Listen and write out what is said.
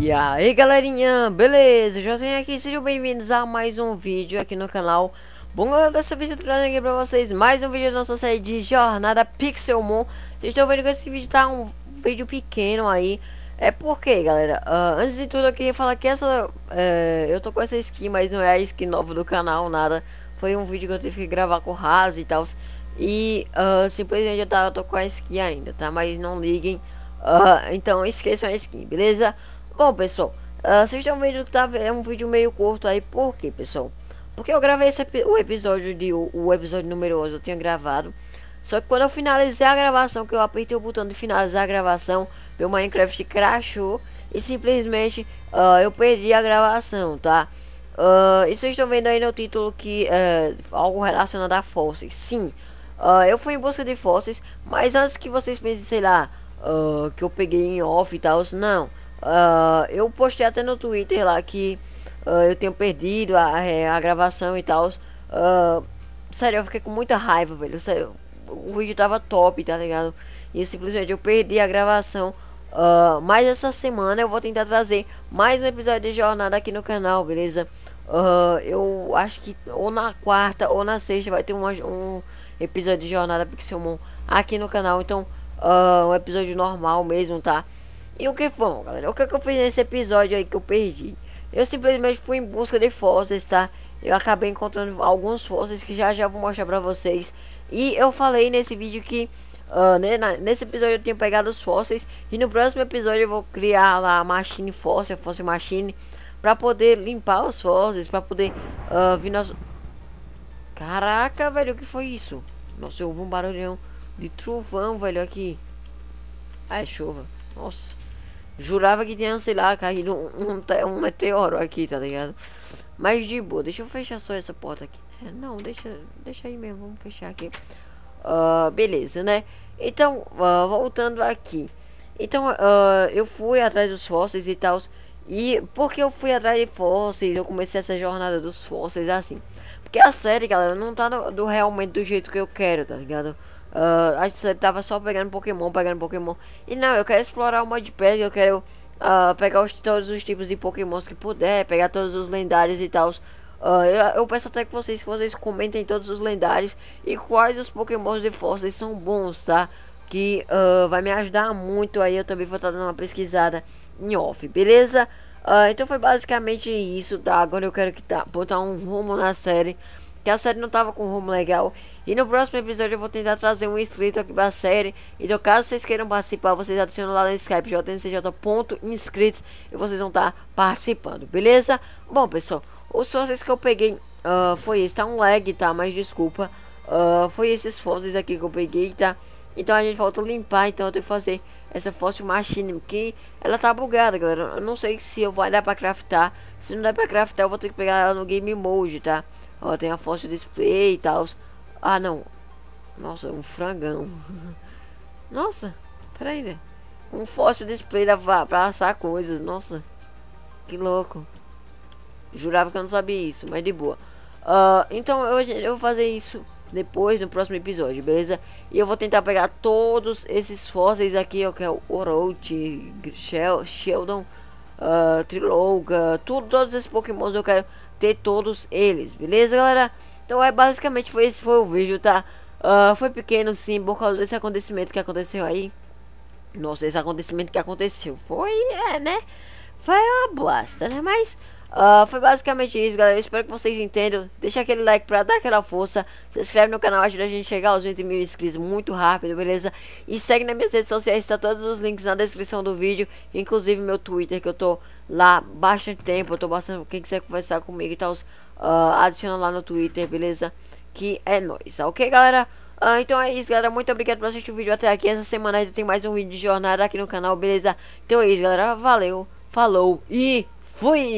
E aí galerinha, beleza? Eu já tenho aqui, sejam bem-vindos a mais um vídeo aqui no canal. Bom galera, dessa vez eu trago aqui pra vocês mais um vídeo da nossa série de Jornada Pixelmon. Vocês estão vendo que esse vídeo tá um vídeo pequeno aí. É porque galera, antes de tudo eu queria falar que essa, eu tô com essa skin, mas não é a skin nova do canal, nada. Foi um vídeo que eu tive que gravar com o Raz e tal. E simplesmente eu tô com a skin ainda, tá? Mas não liguem, então esqueçam a skin, beleza? Bom pessoal, vocês estão vendo que tá, é um vídeo meio curto aí, por quê pessoal? Porque eu gravei o episódio número 11, eu tinha gravado. Só que quando eu finalizei a gravação, que eu apertei o botão de finalizar a gravação, meu Minecraft crashou e simplesmente eu perdi a gravação, tá? E vocês estão vendo aí no título que é algo relacionado a fósseis. Sim, eu fui em busca de fósseis, mas antes que vocês pensem, sei lá, que eu peguei em off e tal, não. Eu postei até no Twitter lá que eu tenho perdido a gravação e tal. Sério, eu fiquei com muita raiva, velho. Sério, o vídeo tava top, tá ligado? E simplesmente eu perdi a gravação. Mas essa semana eu vou tentar trazer mais um episódio de Jornada aqui no canal, beleza? Eu acho que ou na quarta ou na sexta vai ter um episódio de Jornada Pixelmon aqui no canal. Então, um episódio normal mesmo, tá? E o que foi, galera? O que eu fiz nesse episódio aí que eu perdi? Eu simplesmente fui em busca de fósseis, tá? Eu acabei encontrando alguns fósseis que já vou mostrar pra vocês. E eu falei nesse vídeo que nesse episódio eu tenho pegado os fósseis. E no próximo episódio eu vou criar lá a Machine Fóssil, Fossil Machine, pra poder limpar os fósseis, pra poder vir nós... Caraca, velho, o que foi isso? Nossa, eu ouvi um barulhão de trovão, velho, aqui. Ah, é chuva. Nossa, jurava que tinha, sei lá, caído um meteoro aqui, tá ligado? Mas de boa, deixa eu fechar só essa porta aqui. Não, deixa aí mesmo, vamos fechar aqui. Beleza, né? Então, voltando aqui. Então, eu fui atrás dos fósseis e tal. E porque eu fui atrás de fósseis, eu comecei essa jornada dos fósseis assim. Porque a série, galera, não tá realmente do jeito que eu quero, tá ligado? A gente tava só pegando Pokémon. E não, eu quero explorar o modpack, eu quero pegar todos os tipos de Pokémons que puder, pegar todos os lendários e tal. Eu peço até que vocês comentem todos os lendários e quais os Pokémons de fósseis são bons, tá? Que vai me ajudar muito aí. Eu também vou estar dando uma pesquisada em off, beleza? Então foi basicamente isso, tá? Agora eu quero que botar um rumo na série, que a série não tava com um rumo legal. E no próximo episódio eu vou tentar trazer um inscrito aqui pra série. Então caso vocês queiram participar, vocês adicionam lá no Skype jncj.inscritos e vocês vão estar participando, beleza? Bom pessoal, os fósseis que eu peguei foi esse, tá um lag, tá? Mas desculpa, foi esses fósseis aqui que eu peguei, tá? Então a gente falta limpar, então eu tenho que fazer essa Fossil Machine, que ela tá bugada, galera. Eu não sei se eu vou dar pra craftar. Se não der pra craftar, eu vou ter que pegar ela no Game Mode, tá? Ó, tem a Fossil Display e tal. Ah, não. Nossa, um frangão. Nossa, peraí, né? Um Fossil Display dá pra assar coisas, nossa. Que louco. Jurava que eu não sabia isso, mas de boa. Então eu vou fazer isso depois no próximo episódio, beleza? E eu vou tentar pegar todos esses fósseis aqui, ó, que é o Orochi, Sheldon, Triloga, todos esses Pokémons eu quero ter todos eles, beleza, galera? Então basicamente esse foi o vídeo, tá? Foi pequeno sim, por causa desse acontecimento que aconteceu aí. Nossa, esse acontecimento que aconteceu foi, né? Foi uma bosta, né? Mas... foi basicamente isso, galera. Eu espero que vocês entendam. Deixa aquele like pra dar aquela força. Se inscreve no canal, ajuda a gente a chegar aos 20 mil inscritos muito rápido, beleza? E segue nas minhas redes sociais, tá todos os links na descrição do vídeo. Inclusive meu Twitter, que eu tô lá bastante tempo. Eu tô bastante... Quem quiser conversar comigo e tal, adiciona lá no Twitter, beleza? Que é nóis, ok, galera? Então é isso, galera. Muito obrigado por assistir o vídeo até aqui. Essa semana ainda tem mais um vídeo de jornada aqui no canal, beleza? Então é isso, galera. Valeu, falou e fui!